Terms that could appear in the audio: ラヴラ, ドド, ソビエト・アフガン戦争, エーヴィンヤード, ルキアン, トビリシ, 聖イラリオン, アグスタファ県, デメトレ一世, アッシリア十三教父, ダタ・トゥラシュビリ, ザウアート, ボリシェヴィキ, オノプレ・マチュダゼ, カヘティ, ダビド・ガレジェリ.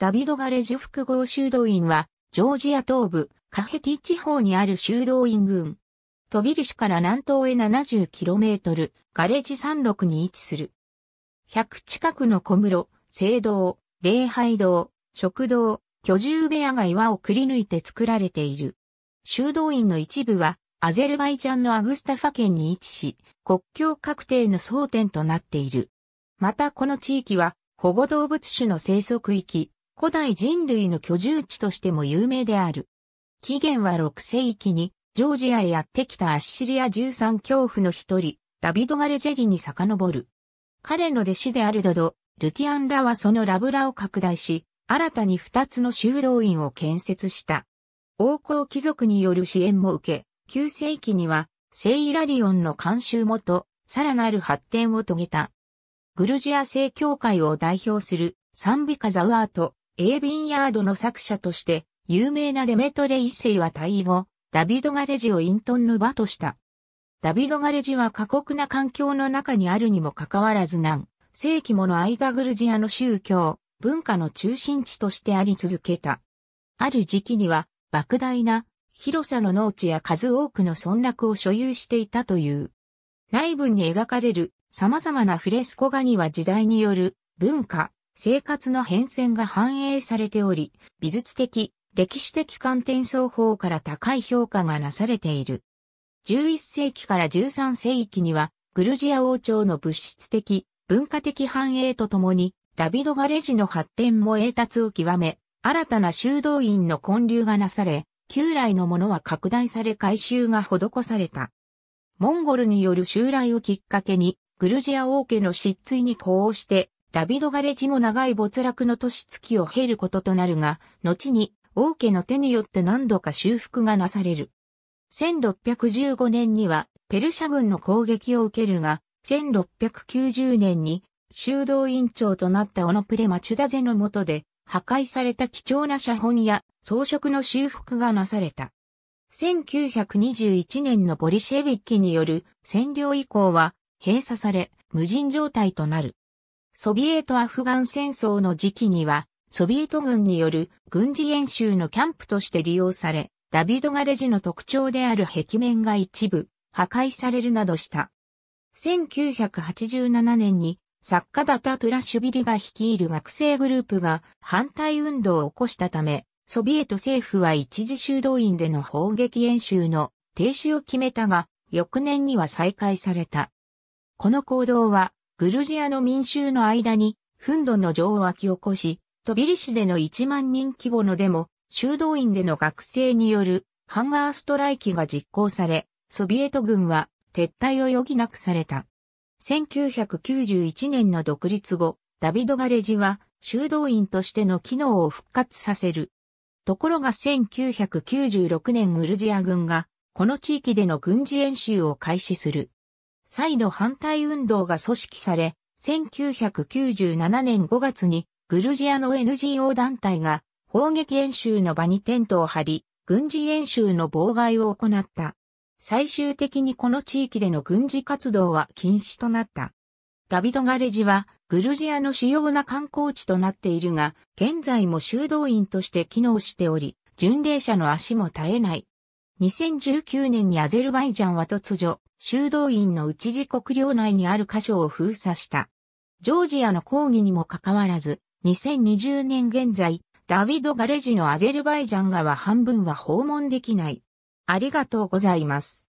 ダビドガレジュ複合修道院は、ジョージア東部、カヘティ地方にある修道院群。トビリシから南東へ 70km、ガレジ山麓に位置する。100近くの小室、聖堂、礼拝堂、食堂、居住部屋が岩をくり抜いて作られている。修道院の一部は、アゼルバイジャンのアグスタファ県に位置し、国境確定の争点となっている。またこの地域は、保護動物種の生息域、古代人類の居住地としても有名である。紀元は6世紀に、ジョージアへやってきたアッシリア13教父の一人、ダビド・ガレジェリに遡る。彼の弟子であるドド、ルキアンらはそのラブラを拡大し、新たに2つの修道院を建設した。王侯貴族による支援も受け、9世紀には、聖イラリオンの監修元、さらなる発展を遂げた。グルジア正教会を代表する賛美歌ザウアート、エーヴィンヤードの作者として、有名なデメトレ一世は退位後、ダビド・ガレジを隠遁の場とした。ダビド・ガレジは過酷な環境の中にあるにもかかわらず何世紀もの間グルジアの宗教、文化の中心地としてあり続けた。ある時期には、莫大な広さの農地や数多くの村落を所有していたという。内文に描かれる様々なフレスコ画には時代による文化、生活の変遷が反映されており、美術的、歴史的観点双方から高い評価がなされている。11世紀から13世紀には、グルジア王朝の物質的、文化的繁栄とともに、ダビド・ガレジの発展も栄達を極め、新たな修道院の建立がなされ、旧来のものは拡大され改修が施された。モンゴルによる襲来をきっかけに、グルジア王家の失墜に呼応して、ダビド・ガレジも長い没落の年月を経ることとなるが、後に、王家の手によって何度か修復がなされる。1615年にはペルシャ軍の攻撃を受けるが、1690年に修道院長となったオノプレ・マチュダゼの下で破壊された貴重な写本や装飾の修復がなされた。1921年のボリシェビッキによる占領以降は閉鎖され無人状態となる。ソビエト・アフガン戦争の時期には、ソビエト軍による軍事演習のキャンプとして利用され、ダビド・ガレジの特徴である壁面が一部破壊されるなどした。1987年に作家ダタ・トゥラシュビリが率いる学生グループが反対運動を起こしたため、ソビエト政府は一時修道院での砲撃演習の停止を決めたが、翌年には再開された。この行動はグルジアの民衆の間に憤怒の情を湧き起こし、トビリシでの1万人規模のデモ、修道院での学生によるハンガーストライキが実行され、ソビエト軍は撤退を余儀なくされた。1991年の独立後、ダビド・ガレジは修道院としての機能を復活させる。ところが1996年グルジア軍がこの地域での軍事演習を開始する。再度反対運動が組織され、1997年5月にグルジアの NGO 団体が砲撃演習の場にテントを張り、軍事演習の妨害を行った。最終的にこの地域での軍事活動は禁止となった。ダビド・ガレジはグルジアの主要な観光地となっているが、現在も修道院として機能しており、巡礼者の足も絶えない。2019年にアゼルバイジャンは突如、修道院の一時国領内にある箇所を封鎖した。ジョージアの抗議にもかかわらず、2020年現在、ダビド・ガレジのアゼルバイジャン側半分は訪問できない。ありがとうございます。